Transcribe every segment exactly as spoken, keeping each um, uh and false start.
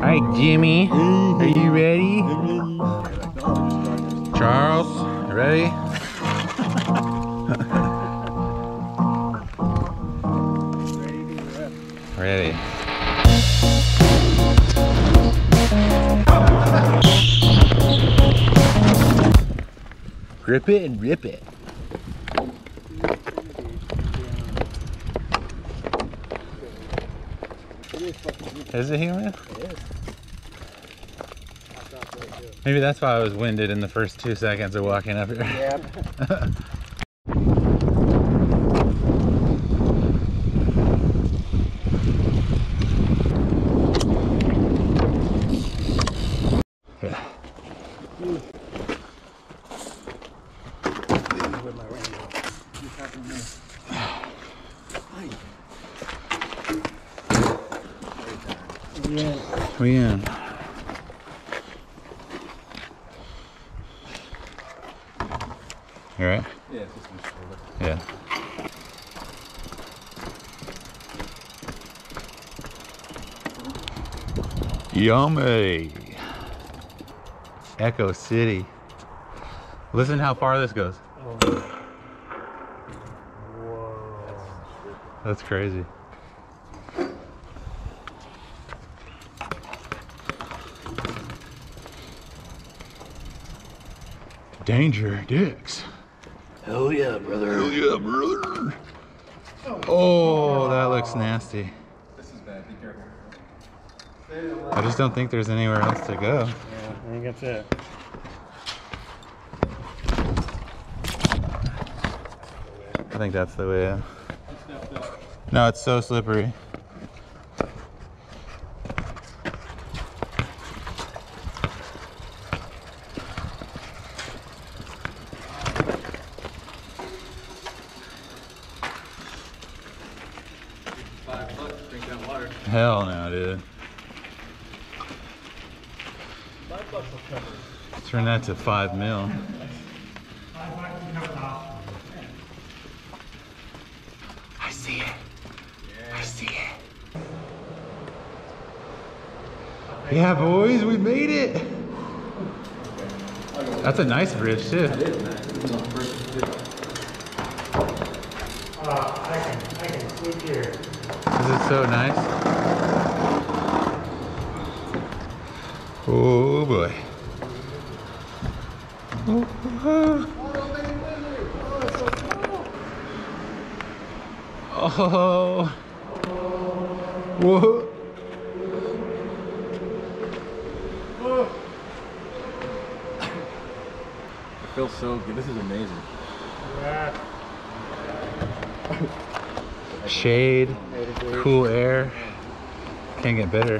Alright, Jimmy, are you ready? Charles, you ready? Ready. Grip it and rip it. Is it human? It is. Maybe that's why I was winded in the first two seconds of walking up here. Yeah. We in. You alright? Yeah, just my shoulder. Yeah. Yummy! Echo City. Listen how far this goes. Oh. Whoa. That's crazy. Danger dicks. Hell yeah, brother. Hell yeah, brother. Oh, that looks nasty. This is bad. Be careful. I just don't think there's anywhere else to go. Yeah, I think that's it. I think that's the way out. No, it's so slippery. Hell no, dude. Turn that to five mil. I see it. I see it. Yeah, boys, we made it. That's a nice bridge too. I can, I can sleep here. This is so nice. Oh boy. Oh. Whoa. I feel so good. This is amazing. Shade, cool air, can't get better.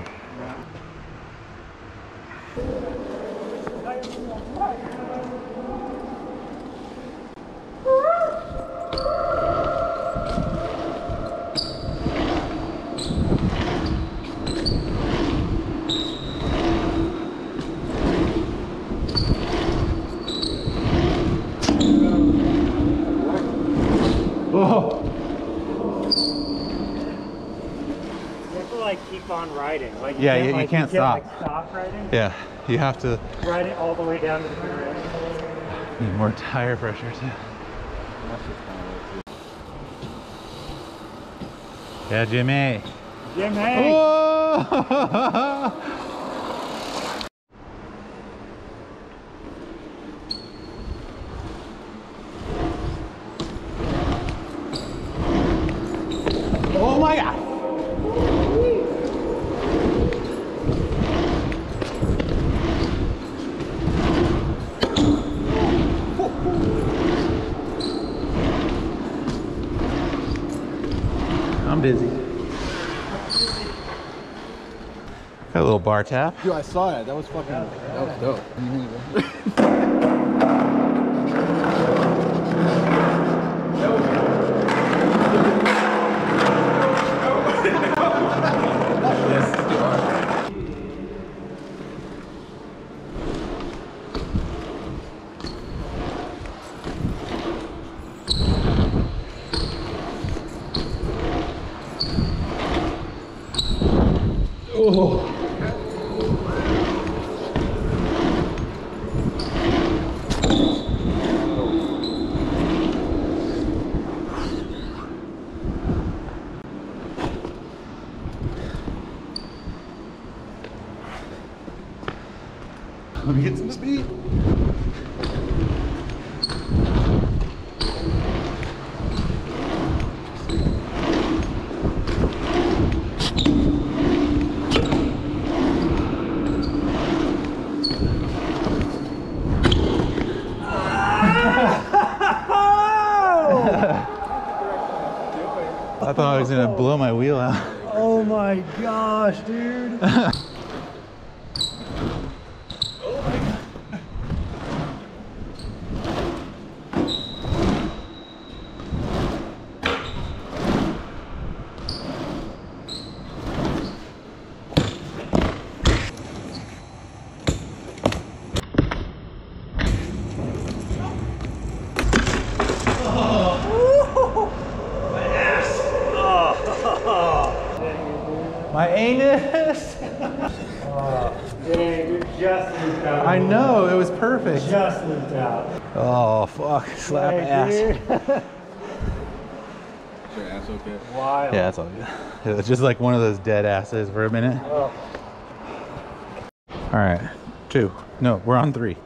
Whoa. Like keep on riding, like you yeah, can't, you, you like, can't you stop. Can't, like, stop riding. Yeah, you have to ride it all the way down to the ground. Need more tire pressure too. Yeah, Jimmy. Jimmy. Whoa! Oh my God. I'm busy. Got a little bar tap. Yo, I saw that. That was fucking yeah, that was dope. That was Oh. Let me get some speed. I thought I was gonna blow my wheel out. Oh my gosh, dude. My anus! Oh, dang, it just leaked out. I know, it was perfect. Just leaked out. Oh, fuck. Slap hey, ass. Is your ass okay? Wild. Yeah, it's all good. It was just like one of those dead asses for a minute. Oh. All right, two. No, we're on three.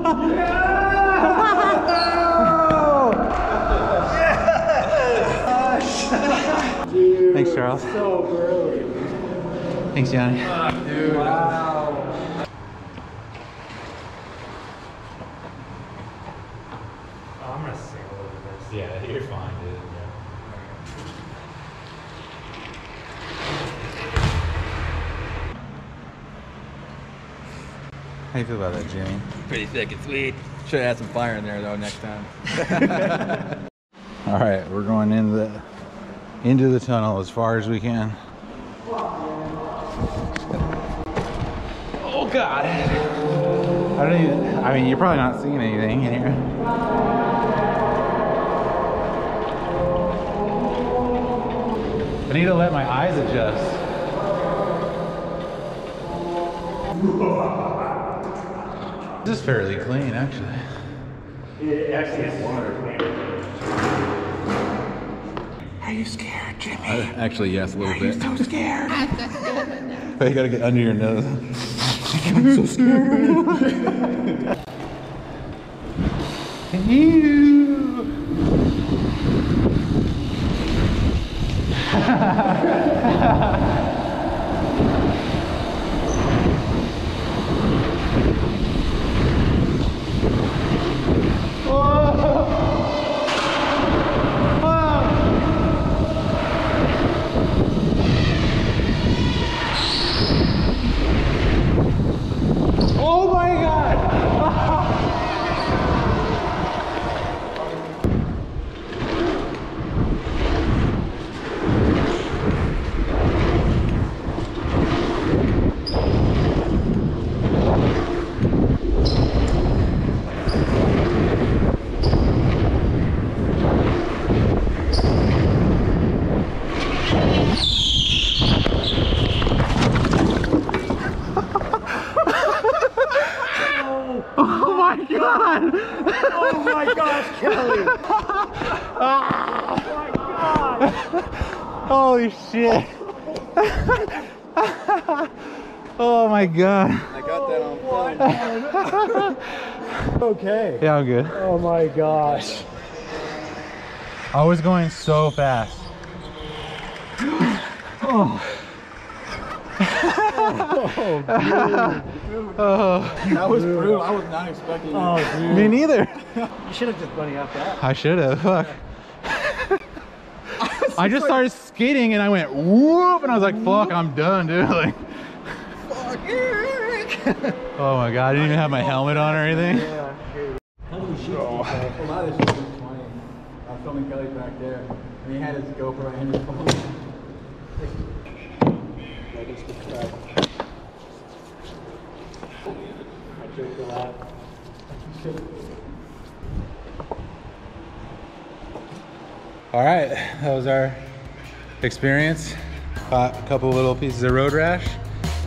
Yeah. All right. Dude, thanks, Charles. So brilliant. Thanks, Johnny. Oh, dude. Wow. Oh, I'm gonna sing a little bit of this. Yeah, you're fine, dude. Yeah. How you feel about that, Jimmy? Pretty thick and sweet. Should have had some fire in there though next time. All right, we're going into the. into the tunnel as far as we can. Oh God. I don't even, I mean, you're probably not seeing anything in here. I need to let my eyes adjust. This is fairly clean, actually. It actually has water. Are you scared, Jimmy? Uh, actually, yes, a little Are bit. I'm so scared. I'm so scared right now. But you gotta get under your nose. I'm so scared right now. Oh my gosh, Kelly! Oh my God! Holy shit! Oh my god. I got that on film. Okay. Yeah, I'm good. Oh my gosh. I was going so fast. Oh. Oh, dude. Oh, that was brutal. I was not expecting oh, that. Dude. Me neither. You should have just bunny hopped out. I should have. Fuck. I just started skating and I went whoop and I was like, fuck, I'm done, dude. Like, fuck. Oh my god, I didn't even have my helmet on or anything. Yeah. How do we shoot? A lot of this was twenty. I was filming Kelly back there, and he had his GoPro and his phone. That is the crap. I joked a lot. All right, that was our experience. Caught a couple little pieces of road rash.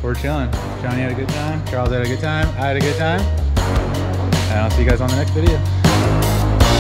We're chilling. Johnny had a good time. Charles had a good time. I had a good time. And I'll see you guys on the next video.